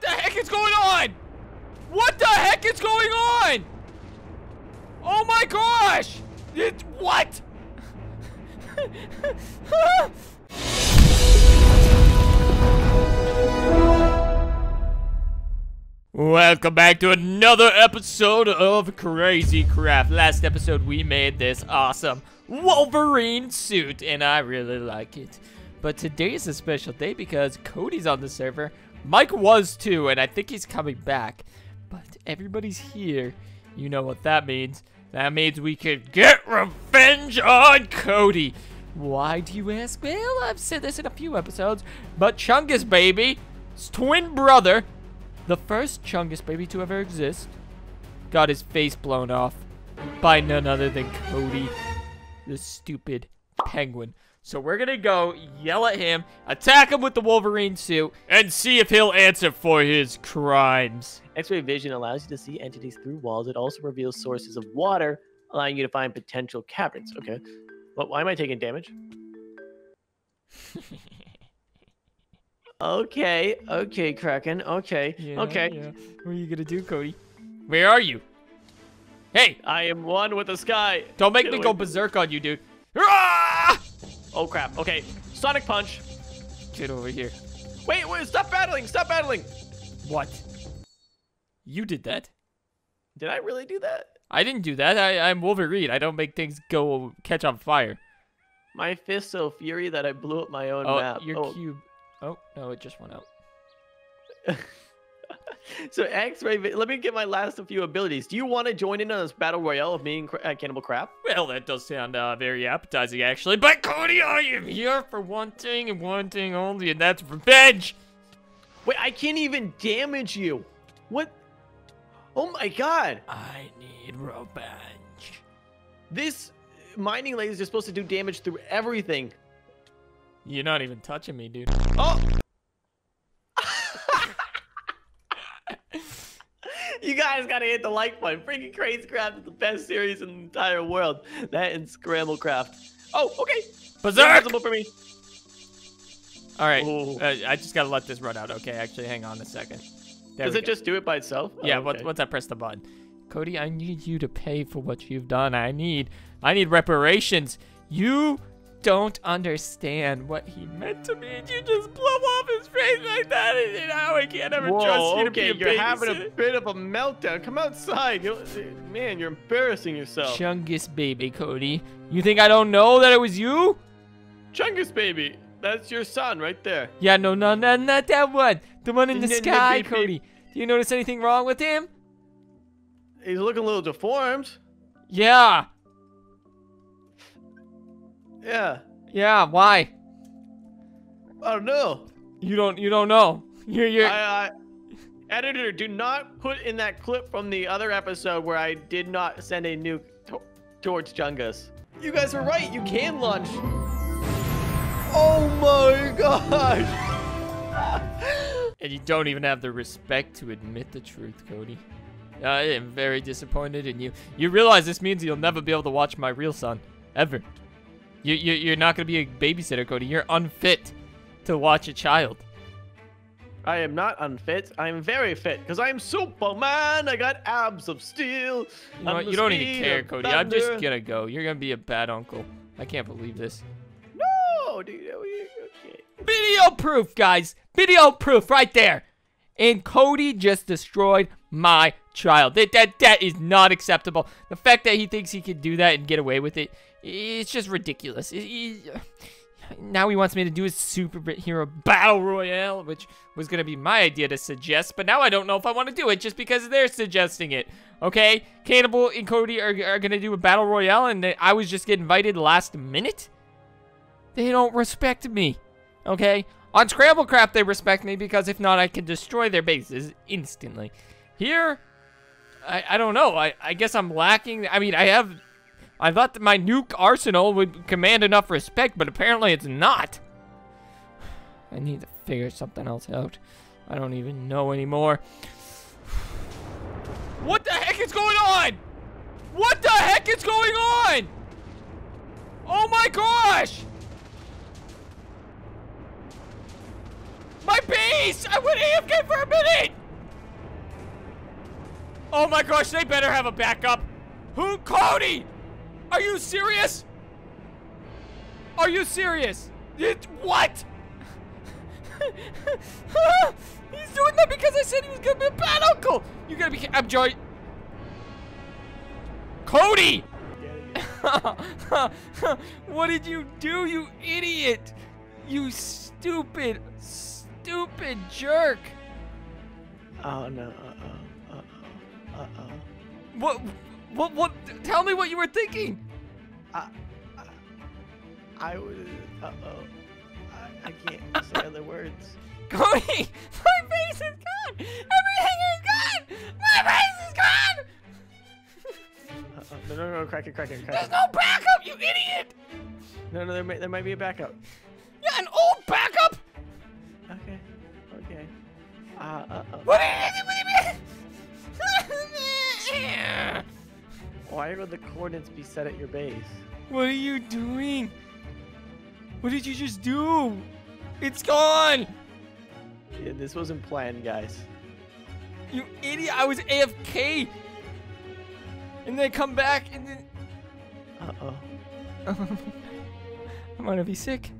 What the heck is going on? What the heck is going on? Oh my gosh! What? Welcome back to another episode of Crazy Craft. Last episode we made this awesome Wolverine suit and I really like it. But today is a special day because Cody's on the server. Mike was too, and I think he's coming back. But everybody's here. You know what that means. That means we could get revenge on Cody. Why do you ask? Well, I've said this in a few episodes. But Chungus baby, his twin brother, the first Chungus baby to ever exist, got his face blown off by none other than Cody, the stupid penguin. So we're gonna go yell at him, attack him with the Wolverine suit, and see if he'll answer for his crimes. X-ray vision allows you to see entities through walls. It also reveals sources of water, allowing you to find potential caverns. Okay, but why am I taking damage? Okay, Kraken. Okay, yeah, okay. Yeah. What are you gonna do, Cody? Where are you? Hey, I am one with the sky. Don't make me go berserk on you, dude. Ah! Oh crap! Okay, Sonic Punch. Get over here. Wait, wait! Stop battling! Stop battling! What? You did that? Did I really do that? I didn't do that. I'm Wolverine. I don't make things go catch on fire. My fist's so fury that I blew up my own map. Your cube. Oh no! It just went out. So X-ray, let me get my last few abilities. Do you want to join in on this battle royale of me and Cannibal Craft? Well, that does sound very appetizing, actually. But Cody, I am here for one thing and one thing only, and that's revenge. Wait, I can't even damage you. What? Oh my God! I need revenge. This mining lasers are supposed to do damage through everything. You're not even touching me, dude. Oh! You guys gotta hit the like button. Freaking Crazy Craft is the best series in the entire world. That and Scramble Craft. Oh, okay. Berserk! For me. All right. I just gotta let this run out. Okay, actually, hang on a second. Does it just do it by itself? Yeah. Oh, okay. Once I press the button. Cody, I need you to pay for what you've done. I need reparations. You don't understand what he meant to me. You just blow off his face like that, and now I can't ever trust you to be a babysitter. You're having a bit of a meltdown. Come outside. Man, you're embarrassing yourself. Chungus baby, Cody. You think I don't know that it was you? Chungus baby. That's your son right there. Yeah, no, not that one. The one in the sky, Cody. Do you notice anything wrong with him? He's looking a little deformed. Yeah. Yeah, why? I don't know. You don't know. You're editor, do not put in that clip from the other episode where I did not send a nuke towards Chungus. You guys were right, you can launch. Oh my gosh. And you don't even have the respect to admit the truth, Cody. I am very disappointed in you. You realize this means you'll never be able to watch my real son, ever. You're not going to be a babysitter, Cody. You're unfit to watch a child. I am not unfit. I'm very fit because I'm Superman. I got abs of steel. You don't even care, Cody. Thunder. I'm just going to go. You're going to be a bad uncle. I can't believe this. No, dude. Okay. Video proof, guys. Video proof right there. And Cody just destroyed my child. That is not acceptable. The fact that he thinks he could do that and get away with it. It's just ridiculous. Now he wants me to do a superhero battle royale, which was going to be my idea to suggest, but now I don't know if I want to do it just because they're suggesting it. Okay? Cannibal and Cody are going to do a battle royale, and I was just getting invited last minute? They don't respect me. Okay? On Scramblecraft, they respect me because if not, I can destroy their bases instantly. Here, I don't know. I guess I'm lacking. I mean, I thought that my nuke arsenal would command enough respect, but apparently it's not. I need to figure something else out. I don't even know anymore. What the heck is going on? What the heck is going on? Oh my gosh! My base! I went AFK for a minute! Oh my gosh, they better have a backup. Who? Cody! Are you serious? Are you serious? What? He's doing that because I said he was gonna be a bad uncle! You're gonna be- I'm joy- Cody! What did you do, you idiot? You stupid, stupid jerk! Oh no, What, tell me what you were thinking! I was, I can't say other words. Cody, my face is gone! Everything is gone! My face is gone! No, crack it. There's no backup, you idiot! No, there might be a backup. Yeah, an old backup! Okay. What do you mean? Why would the coordinates be set at your base? What are you doing? What did you just do? It's gone! Yeah, this wasn't planned, guys. You idiot, I was AFK! And they come back and then... Uh-oh. I'm gonna be sick.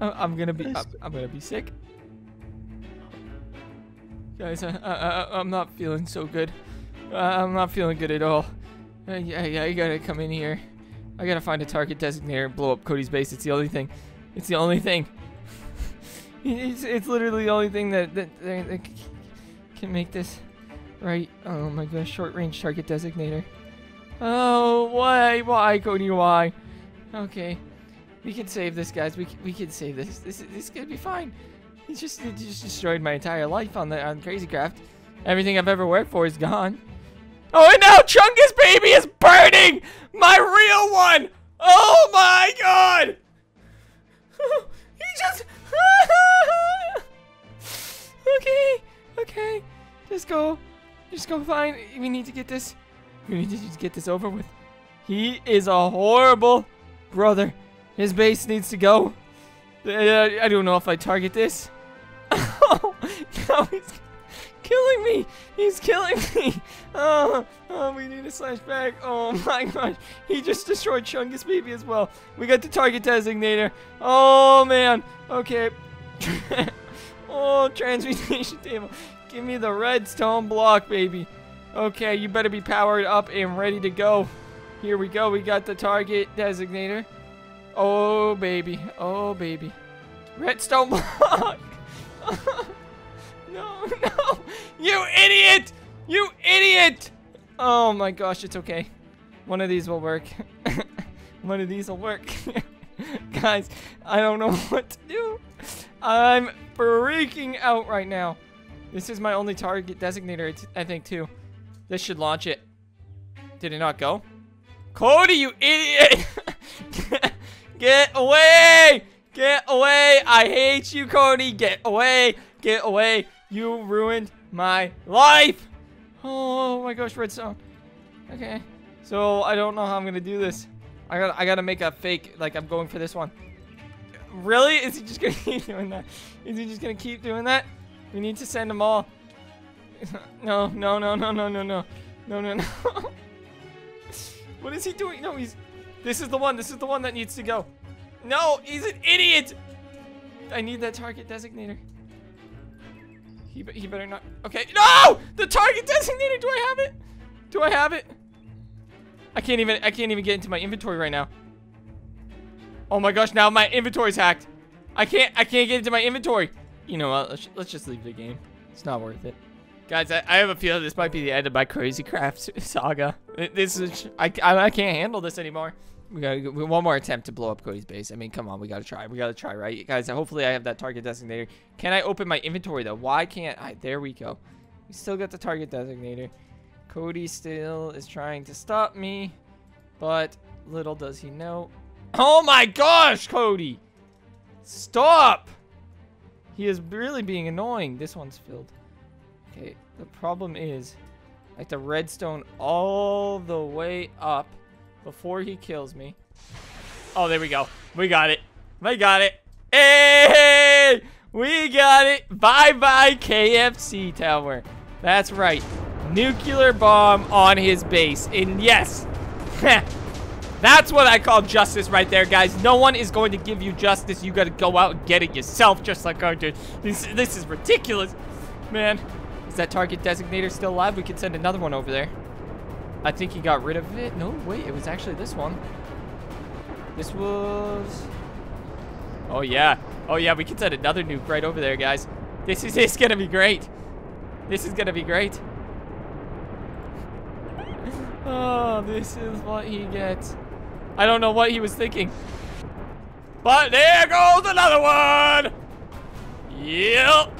I'm gonna be sick. Guys, I'm not feeling so good. I'm not feeling good at all. Yeah, you gotta come in here. I gotta find a target designator and blow up Cody's base. It's the only thing. It's the only thing. It's literally the only thing that can make this right. Oh my gosh, short range target designator. Oh, why, Cody, why? Okay, we can save this, guys. We can save this. This is gonna be fine. It just destroyed my entire life on Crazy Craft. Everything I've ever worked for is gone. Oh, and now Chungus baby is burning! My real one! Oh my god! He just... Okay. Just go find... We need to get this... We need to just get this over with. He is a horrible brother. His base needs to go. I don't know if I target this. Oh, no, he's... killing me! He's killing me! Oh, we need a slash back. Oh my gosh. He just destroyed Chungus baby as well. We got the target designator. Oh man. Okay. Oh, transmutation table. Give me the redstone block, baby. Okay, you better be powered up and ready to go. Here we go. We got the target designator. Oh baby. Oh baby. Redstone block! No! You idiot! You idiot! Oh my gosh, it's okay. One of these will work. One of these will work. Guys, I don't know what to do. I'm freaking out right now. This is my only target designator, I think, too. This should launch it. Did it not go? Cody, you idiot! Get away! Get away! I hate you, Cody! Get away! Get away! You ruined my life! Oh my gosh, redstone. Okay, so I don't know how I'm gonna do this. I gotta make a fake, like I'm going for this one. Really? Is he just gonna keep doing that? Is he just gonna keep doing that? We need to send them all. No. What is he doing? No, he's... This is the one that needs to go. No, he's an idiot! I need that target designator. He better not. Okay. No! The target designator. Do I have it? Do I have it? I can't even get into my inventory right now. Oh my gosh! Now my inventory's hacked. I can't get into my inventory. You know what? Let's just leave the game. It's not worth it, guys. I have a feeling this might be the end of my Crazy Craft saga. I can't handle this anymore. We gotta go, one more attempt to blow up Cody's base. I mean, come on, we gotta try, right, guys? Hopefully, I have that target designator. Can I open my inventory though? Why can't I? There we go. We still got the target designator. Cody still is trying to stop me, but little does he know. Oh my gosh, Cody! Stop! He is really being annoying. This one's filled. Okay, the problem is, I have to redstone all the way up before he kills me. Oh, there we go. We got it. Hey! We got it. Bye-bye, KFC Tower. That's right. Nuclear bomb on his base. And yes, that's what I call justice right there, guys. No one is going to give you justice. You got to go out and get it yourself, just like I did. This is ridiculous. Man, is that target designator still alive? We could send another one over there. I think he got rid of it. No, wait, it was actually this one. This was... Oh, yeah. Oh, yeah, we could send another nuke right over there, guys. This is going to be great. This is going to be great. Oh, this is what he gets. I don't know what he was thinking. But there goes another one. Yep.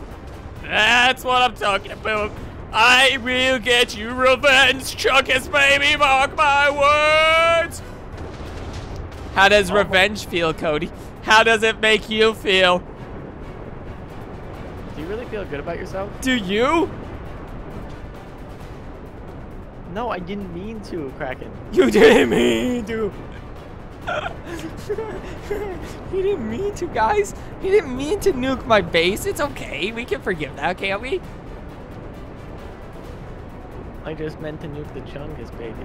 That's what I'm talking about. I will get you revenge, Chungus baby. Mark my words. How does revenge feel, Cody? How does it make you feel? Do you really feel good about yourself? Do you? No, I didn't mean to, Kraken. You didn't mean to. He didn't mean to, guys. He didn't mean to nuke my base. It's okay. We can forgive that, can't we? I just meant to nuke the Chungus baby.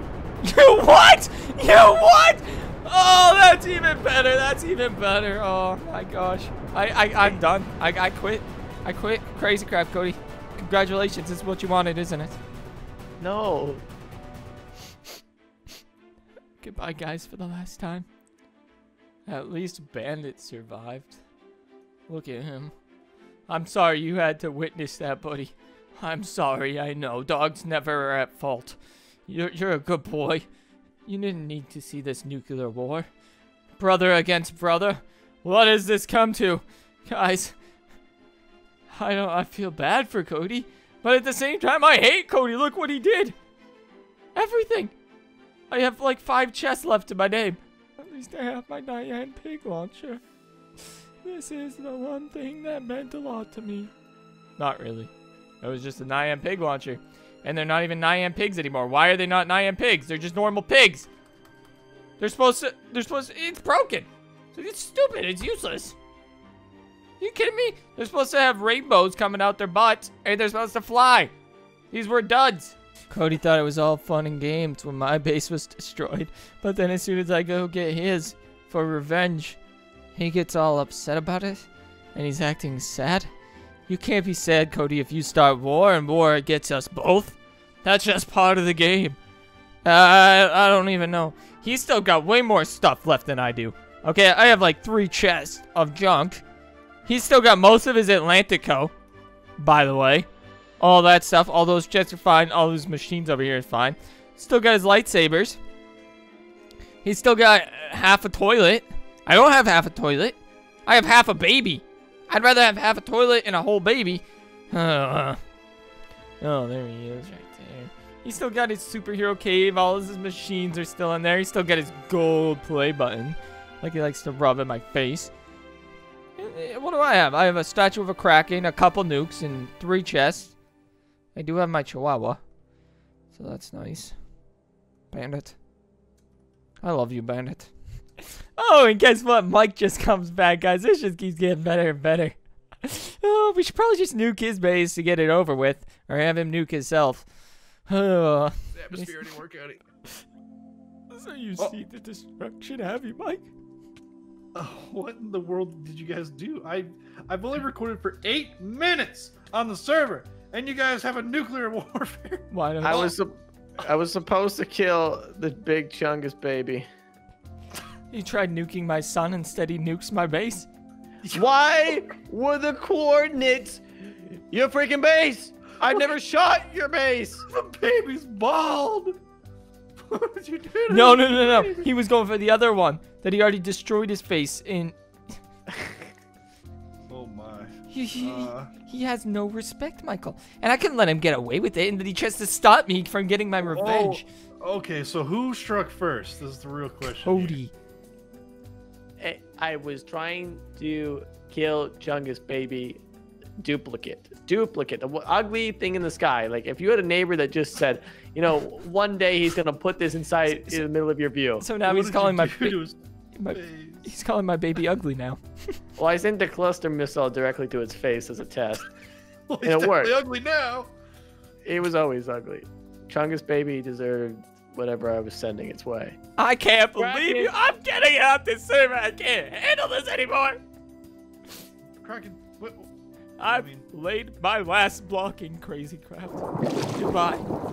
You what? You what? Oh, that's even better. That's even better. Oh my gosh. I'm done. I quit. I quit. Crazy Craft, Cody. Congratulations. It's what you wanted, isn't it? No. Goodbye, guys, for the last time. At least Bandit survived. Look at him. I'm sorry you had to witness that, buddy. I'm sorry, I know. Dogs never are at fault. You're a good boy. You didn't need to see this nuclear war. Brother against brother. What has this come to? Guys, I feel bad for Cody. But at the same time, I hate Cody. Look what he did. Everything. I have like 5 chests left to my name. At least I have my Nyan Pig launcher. This is the one thing that meant a lot to me. Not really. It was just a Nyan Pig launcher. And they're not even Nyan Pigs anymore. Why are they not Nyan Pigs? They're just normal pigs. They're supposed to, it's broken. It's stupid. It's useless. Are you kidding me? They're supposed to have rainbows coming out their butts, and they're supposed to fly. These were duds. Cody thought it was all fun and games when my base was destroyed, but then as soon as I go get his for revenge, he gets all upset about it, and he's acting sad. You can't be sad, Cody, if you start war, and war gets us both. That's just part of the game. I don't even know. He's still got way more stuff left than I do. Okay, I have like 3 chests of junk. He's still got most of his Atlantico, by the way. All that stuff. All those jets are fine. All those machines over here are fine. Still got his lightsabers. He's still got half a toilet. I don't have half a toilet. I have half a baby. I'd rather have half a toilet and a whole baby. Oh, there he is right there. He's still got his superhero cave. All of his machines are still in there. He's still got his gold play button. Like he likes to rub in my face. What do I have? I have a statue of a Kraken, a couple nukes, and 3 chests. I do have my Chihuahua, so that's nice. Bandit. I love you, Bandit. Oh, and guess what? Mike just comes back, guys. This just keeps getting better and better. Oh, we should probably just nuke his base to get it over with, or have him nuke himself. Oh. The atmosphere didn't work out. So you see the destruction, have you, Mike? What in the world did you guys do? I've only recorded for 8 minutes on the server, and you guys have a nuclear warfare. Why don't I was supposed to kill the big Chungus baby. He tried nuking my son, instead he nukes my base. Why were the coordinates your freaking base? I've never shot your base. The baby's bald. What did you do to him? No. He was going for the other one that he already destroyed his face in. Oh my. He has no respect, Michael. And I couldn't let him get away with it, and then he tries to stop me from getting my revenge. Oh, okay, so who struck first? This is the real question. Cody. I was trying to kill Chungus baby duplicate, the ugly thing in the sky. Like, if you had a neighbor that just said, you know, one day he's gonna put this inside in the middle of your view. So now he's calling my face. He's calling my baby ugly now. Well, I sent the cluster missile directly to its face as a test. Well, and it worked. Ugly now. It was always ugly. Chungus baby deserved whatever I was sending its way. I can't believe you. I'm getting out this server. I can't handle this anymore. Kraken, I've laid my last block in Crazy Craft. Goodbye.